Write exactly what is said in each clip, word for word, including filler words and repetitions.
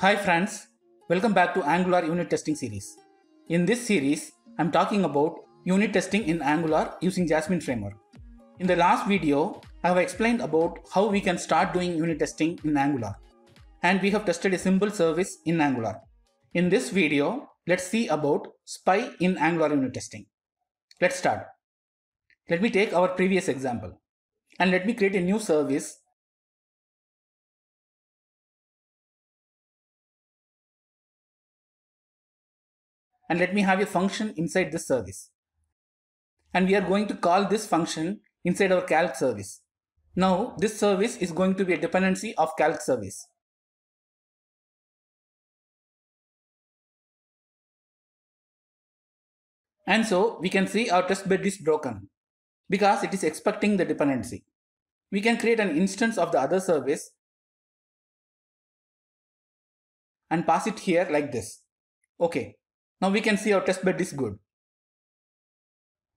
Hi friends, welcome back to Angular unit testing series. In this series, I am talking about unit testing in Angular using Jasmine framework. In the last video, I have explained about how we can start doing unit testing in Angular. And we have tested a simple service in Angular. In this video, let's see about spy in Angular unit testing. Let's start. Let me take our previous example. And let me create a new service. And let me have a function inside this service. And we are going to call this function inside our calc service. Now this service is going to be a dependency of calc service. And so we can see our testbed is broken because it is expecting the dependency. We can create an instance of the other service and pass it here like this. Okay. Now we can see our testbed is good.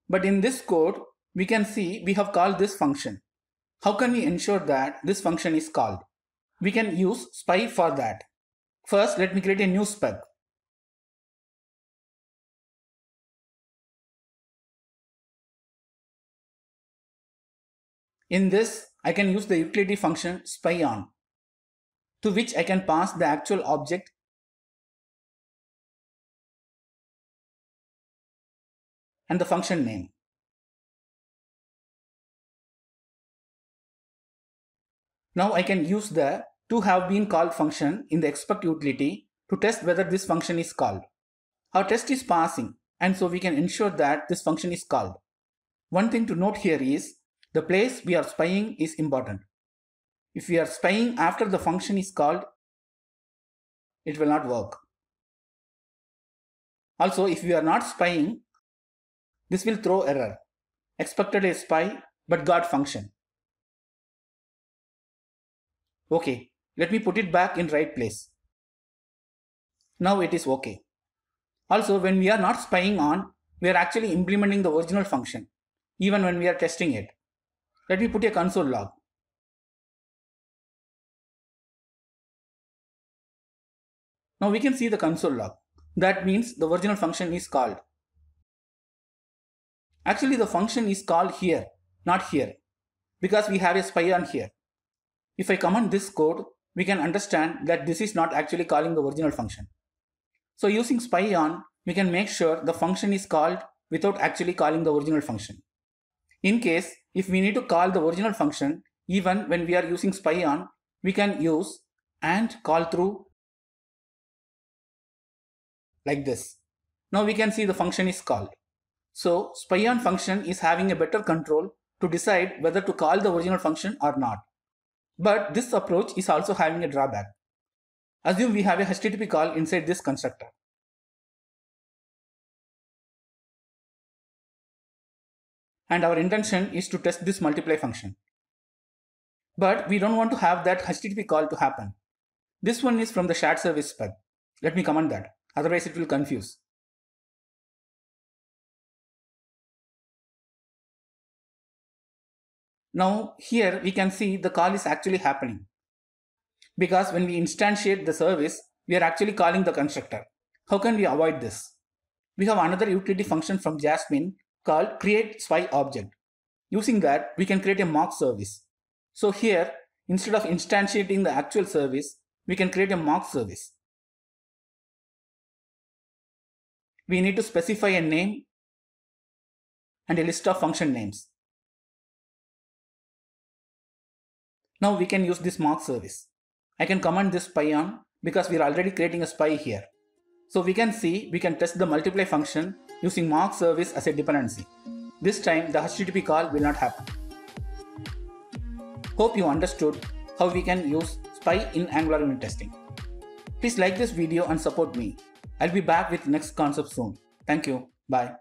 But in this code, we can see we have called this function. How can we ensure that this function is called? We can use spy for that. First, let me create a new spec. In this, I can use the utility function spyOn, to which I can pass the actual object and the function name. Now I can use the to have been called function in the expect utility to test whether this function is called. Our test is passing, and so we can ensure that this function is called. One thing to note here is the place we are spying is important. If we are spying after the function is called, it will not work. Also, if we are not spying, this will throw error. Expected a spy, but got function. Okay, let me put it back in right place. Now it is okay. Also, when we are not spying on, we are actually implementing the original function, even when we are testing it. Let me put a console log. Now we can see the console log. That means the original function is called. Actually, the function is called here, not here, because we have a spyOn here. If I comment this code, we can understand that this is not actually calling the original function. So using spyOn, we can make sure the function is called without actually calling the original function. In case, if we need to call the original function, even when we are using spyOn, we can use and call through like this. Now we can see the function is called. So spyOn function is having a better control to decide whether to call the original function or not. But this approach is also having a drawback. Assume we have a H T T P call inside this constructor. And our intention is to test this multiply function. But we don't want to have that H T T P call to happen. This one is from the shared service spec. Let me comment that, otherwise it will confuse. Now here we can see the call is actually happening, because when we instantiate the service, we are actually calling the constructor. How can we avoid this? We have another utility function from Jasmine called createSpyObject. Using that, we can create a mock service. So here, instead of instantiating the actual service, we can create a mock service. We need to specify a name and a list of function names. Now we can use this mock service. I can comment this spyOn because we are already creating a spy here. So we can see we can test the multiply function using mock service as a dependency. This time the H T T P call will not happen. Hope you understood how we can use spy in Angular unit testing. Please like this video and support me. I'll be back with next concept soon. Thank you. Bye.